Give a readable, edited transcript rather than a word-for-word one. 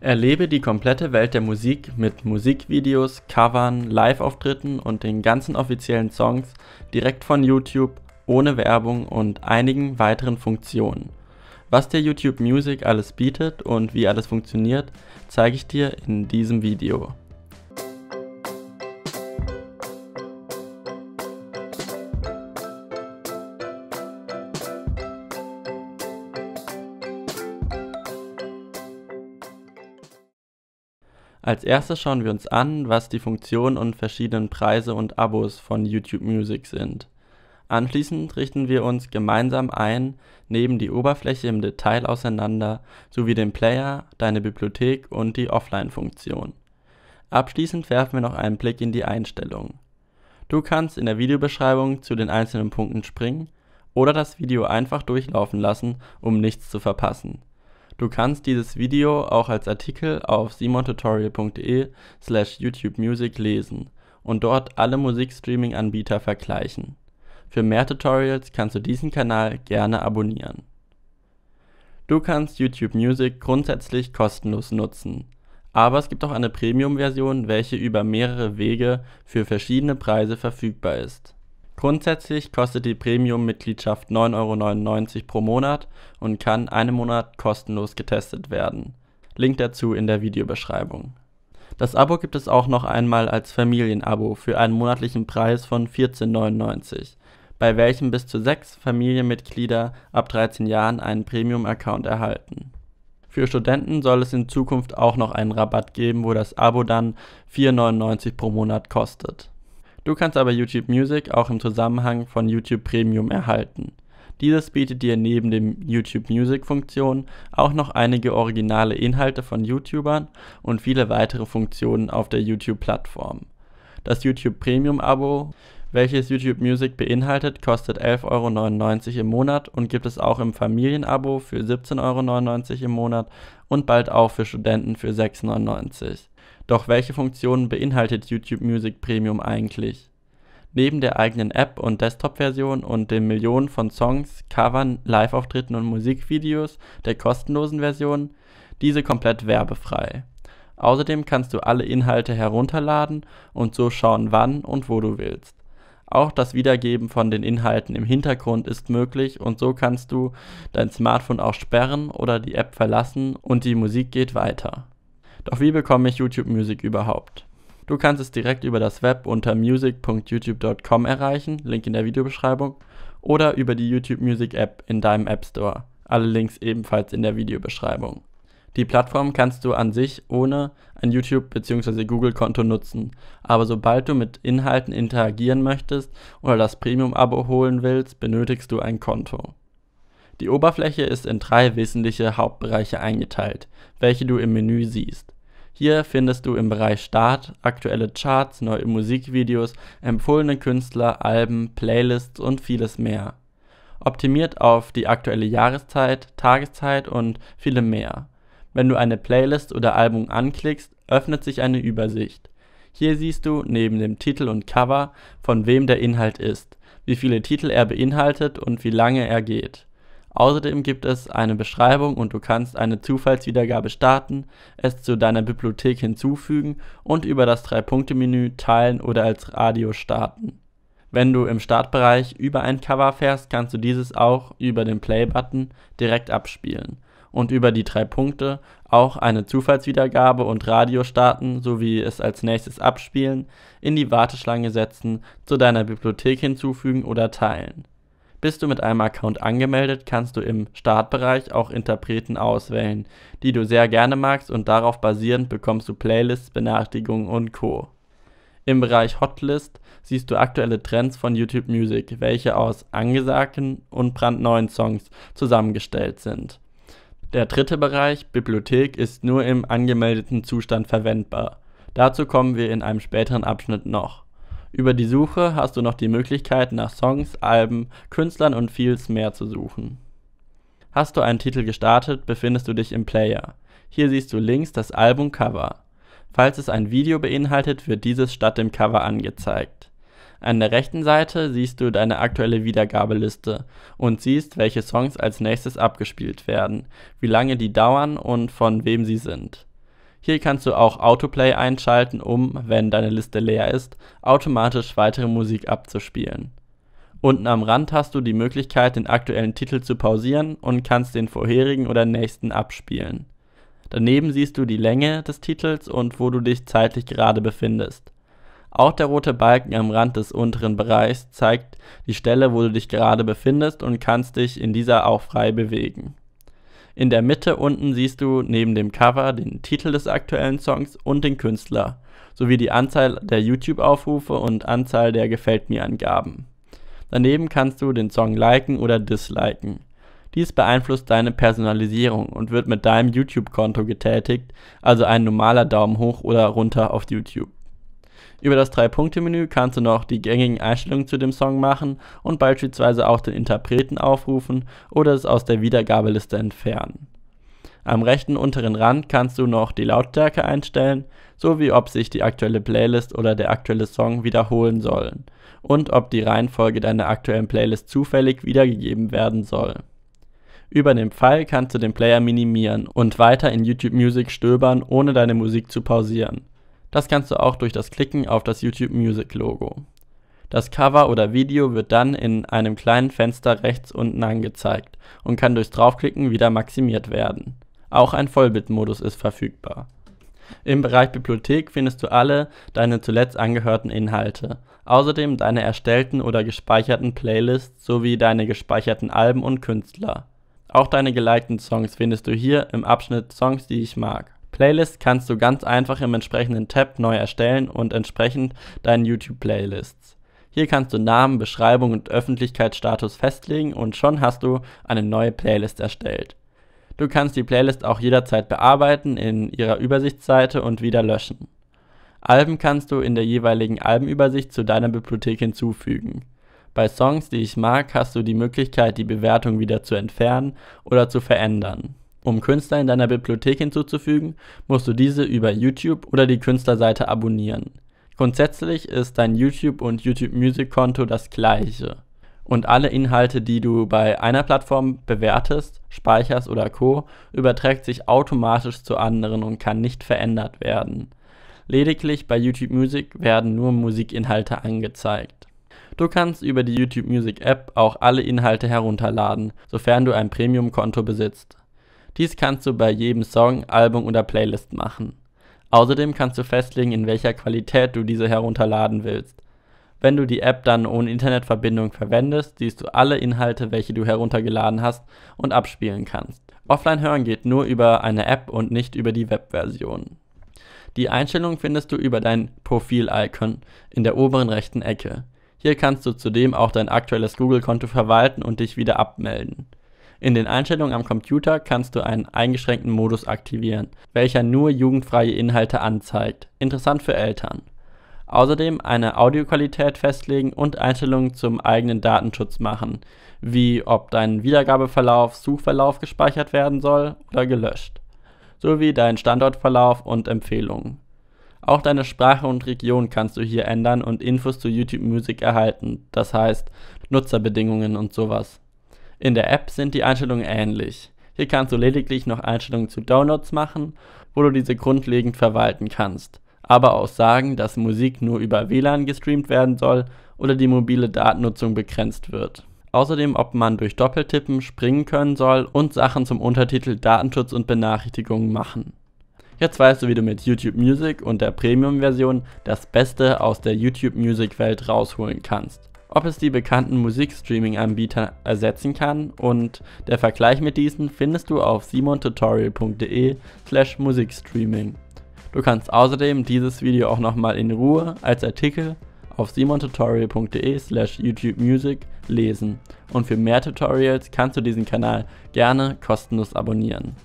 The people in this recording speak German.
Erlebe die komplette Welt der Musik mit Musikvideos, Covern, Live-Auftritten und den ganzen offiziellen Songs direkt von YouTube, ohne Werbung und einigen weiteren Funktionen. Was dir YouTube Music alles bietet und wie alles funktioniert, zeige ich dir in diesem Video. Als erstes schauen wir uns an, was die Funktionen und verschiedenen Preise und Abos von YouTube Music sind. Anschließend richten wir uns gemeinsam ein, nehmen die Oberfläche im Detail auseinander, sowie den Player, deine Bibliothek und die Offline-Funktion. Abschließend werfen wir noch einen Blick in die Einstellungen. Du kannst in der Videobeschreibung zu den einzelnen Punkten springen oder das Video einfach durchlaufen lassen, um nichts zu verpassen. Du kannst dieses Video auch als Artikel auf simontutorial.de/YouTube Music lesen und dort alle Musikstreaming-Anbieter vergleichen. Für mehr Tutorials kannst du diesen Kanal gerne abonnieren. Du kannst YouTube Music grundsätzlich kostenlos nutzen, aber es gibt auch eine Premium-Version, welche über mehrere Wege für verschiedene Preise verfügbar ist. Grundsätzlich kostet die Premium-Mitgliedschaft 9,99 € pro Monat und kann einen Monat kostenlos getestet werden. Link dazu in der Videobeschreibung. Das Abo gibt es auch noch einmal als Familienabo für einen monatlichen Preis von 14,99 €, bei welchem bis zu 6 Familienmitglieder ab 13 Jahren einen Premium-Account erhalten. Für Studenten soll es in Zukunft auch noch einen Rabatt geben, wo das Abo dann 4,99 € pro Monat kostet. Du kannst aber YouTube Music auch im Zusammenhang von YouTube Premium erhalten. Dieses bietet dir neben den YouTube Music Funktionen auch noch einige originale Inhalte von YouTubern und viele weitere Funktionen auf der YouTube Plattform. Das YouTube Premium Abo, welches YouTube Music beinhaltet, kostet 11,99 € im Monat und gibt es auch im Familienabo für 17,99 € im Monat und bald auch für Studenten für 6,99 €. Doch welche Funktionen beinhaltet YouTube Music Premium eigentlich? Neben der eigenen App und Desktop-Version und den Millionen von Songs, Covern, Live-Auftritten und Musikvideos der kostenlosen Version, diese komplett werbefrei. Außerdem kannst du alle Inhalte herunterladen und so schauen, wann und wo du willst. Auch das Wiedergeben von den Inhalten im Hintergrund ist möglich und so kannst du dein Smartphone auch sperren oder die App verlassen und die Musik geht weiter. Doch wie bekomme ich YouTube Music überhaupt? Du kannst es direkt über das Web unter music.youtube.com erreichen, Link in der Videobeschreibung, oder über die YouTube Music App in deinem App Store, alle Links ebenfalls in der Videobeschreibung. Die Plattform kannst du an sich ohne ein YouTube- bzw. Google-Konto nutzen, aber sobald du mit Inhalten interagieren möchtest oder das Premium-Abo holen willst, benötigst du ein Konto. Die Oberfläche ist in 3 wesentliche Hauptbereiche eingeteilt, welche du im Menü siehst. Hier findest du im Bereich Start aktuelle Charts, neue Musikvideos, empfohlene Künstler, Alben, Playlists und vieles mehr. Optimiert auf die aktuelle Jahreszeit, Tageszeit und viele mehr. Wenn du eine Playlist oder Album anklickst, öffnet sich eine Übersicht. Hier siehst du neben dem Titel und Cover, von wem der Inhalt ist, wie viele Titel er beinhaltet und wie lange er geht. Außerdem gibt es eine Beschreibung und du kannst eine Zufallswiedergabe starten, es zu deiner Bibliothek hinzufügen und über das 3-Punkte-Menü teilen oder als Radio starten. Wenn du im Startbereich über ein Cover fährst, kannst du dieses auch über den Play-Button direkt abspielen und über die 3 Punkte auch eine Zufallswiedergabe und Radio starten, sowie es als nächstes abspielen, in die Warteschlange setzen, zu deiner Bibliothek hinzufügen oder teilen. Bist du mit einem Account angemeldet, kannst du im Startbereich auch Interpreten auswählen, die du sehr gerne magst, und darauf basierend bekommst du Playlists, Benachrichtigungen und Co. Im Bereich Hotlist siehst du aktuelle Trends von YouTube Music, welche aus angesagten und brandneuen Songs zusammengestellt sind. Der dritte Bereich, Bibliothek, ist nur im angemeldeten Zustand verwendbar. Dazu kommen wir in einem späteren Abschnitt noch. Über die Suche hast du noch die Möglichkeit, nach Songs, Alben, Künstlern und vieles mehr zu suchen. Hast du einen Titel gestartet, befindest du dich im Player. Hier siehst du links das Albumcover. Falls es ein Video beinhaltet, wird dieses statt dem Cover angezeigt. An der rechten Seite siehst du deine aktuelle Wiedergabeliste und siehst, welche Songs als nächstes abgespielt werden, wie lange die dauern und von wem sie sind. Hier kannst du auch Autoplay einschalten, um, wenn deine Liste leer ist, automatisch weitere Musik abzuspielen. Unten am Rand hast du die Möglichkeit, den aktuellen Titel zu pausieren und kannst den vorherigen oder nächsten abspielen. Daneben siehst du die Länge des Titels und wo du dich zeitlich gerade befindest. Auch der rote Balken am Rand des unteren Bereichs zeigt die Stelle, wo du dich gerade befindest und kannst dich in dieser auch frei bewegen. In der Mitte unten siehst du neben dem Cover den Titel des aktuellen Songs und den Künstler, sowie die Anzahl der YouTube-Aufrufe und Anzahl der Gefällt-mir-Angaben. Daneben kannst du den Song liken oder disliken. Dies beeinflusst deine Personalisierung und wird mit deinem YouTube-Konto getätigt, also ein normaler Daumen hoch oder runter auf YouTube. Über das 3-Punkte-Menü kannst du noch die gängigen Einstellungen zu dem Song machen und beispielsweise auch den Interpreten aufrufen oder es aus der Wiedergabeliste entfernen. Am rechten unteren Rand kannst du noch die Lautstärke einstellen, sowie ob sich die aktuelle Playlist oder der aktuelle Song wiederholen sollen und ob die Reihenfolge deiner aktuellen Playlist zufällig wiedergegeben werden soll. Über den Pfeil kannst du den Player minimieren und weiter in YouTube Music stöbern, ohne deine Musik zu pausieren. Das kannst du auch durch das Klicken auf das YouTube Music Logo. Das Cover oder Video wird dann in einem kleinen Fenster rechts unten angezeigt und kann durchs Draufklicken wieder maximiert werden. Auch ein Vollbildmodus ist verfügbar. Im Bereich Bibliothek findest du alle deine zuletzt angehörten Inhalte, außerdem deine erstellten oder gespeicherten Playlists sowie deine gespeicherten Alben und Künstler. Auch deine gelikten Songs findest du hier im Abschnitt Songs, die ich mag. Playlists kannst du ganz einfach im entsprechenden Tab neu erstellen und entsprechend deinen YouTube-Playlists. Hier kannst du Namen, Beschreibung und Öffentlichkeitsstatus festlegen und schon hast du eine neue Playlist erstellt. Du kannst die Playlist auch jederzeit bearbeiten in ihrer Übersichtsseite und wieder löschen. Alben kannst du in der jeweiligen Albenübersicht zu deiner Bibliothek hinzufügen. Bei Songs, die ich mag, hast du die Möglichkeit, die Bewertung wieder zu entfernen oder zu verändern. Um Künstler in deiner Bibliothek hinzuzufügen, musst du diese über YouTube oder die Künstlerseite abonnieren. Grundsätzlich ist dein YouTube- und YouTube Music Konto das gleiche. Und alle Inhalte, die du bei einer Plattform bewertest, speicherst oder co., überträgt sich automatisch zu anderen und kann nicht verändert werden. Lediglich bei YouTube Music werden nur Musikinhalte angezeigt. Du kannst über die YouTube Music App auch alle Inhalte herunterladen, sofern du ein Premium-Konto besitzt. Dies kannst du bei jedem Song, Album oder Playlist machen. Außerdem kannst du festlegen, in welcher Qualität du diese herunterladen willst. Wenn du die App dann ohne Internetverbindung verwendest, siehst du alle Inhalte, welche du heruntergeladen hast und abspielen kannst. Offline hören geht nur über eine App und nicht über die Webversion. Die Einstellungen findest du über dein Profil-Icon in der oberen rechten Ecke. Hier kannst du zudem auch dein aktuelles Google-Konto verwalten und dich wieder abmelden. In den Einstellungen am Computer kannst du einen eingeschränkten Modus aktivieren, welcher nur jugendfreie Inhalte anzeigt. Interessant für Eltern. Außerdem eine Audioqualität festlegen und Einstellungen zum eigenen Datenschutz machen, wie ob dein Wiedergabeverlauf, Suchverlauf gespeichert werden soll oder gelöscht, sowie dein Standortverlauf und Empfehlungen. Auch deine Sprache und Region kannst du hier ändern und Infos zu YouTube Music erhalten, das heißt Nutzerbedingungen und sowas. In der App sind die Einstellungen ähnlich. Hier kannst du lediglich noch Einstellungen zu Downloads machen, wo du diese grundlegend verwalten kannst. Aber auch sagen, dass Musik nur über WLAN gestreamt werden soll oder die mobile Datennutzung begrenzt wird. Außerdem, ob man durch Doppeltippen springen können soll und Sachen zum Untertitel Datenschutz und Benachrichtigungen machen. Jetzt weißt du, wie du mit YouTube Music und der Premium-Version das Beste aus der YouTube Music-Welt rausholen kannst. Ob es die bekannten Musikstreaming-Anbieter ersetzen kann und der Vergleich mit diesen findest du auf simontutorial.de/musikstreaming. Du kannst außerdem dieses Video auch nochmal in Ruhe als Artikel auf simontutorial.de/YouTube Music lesen und für mehr Tutorials kannst du diesen Kanal gerne kostenlos abonnieren.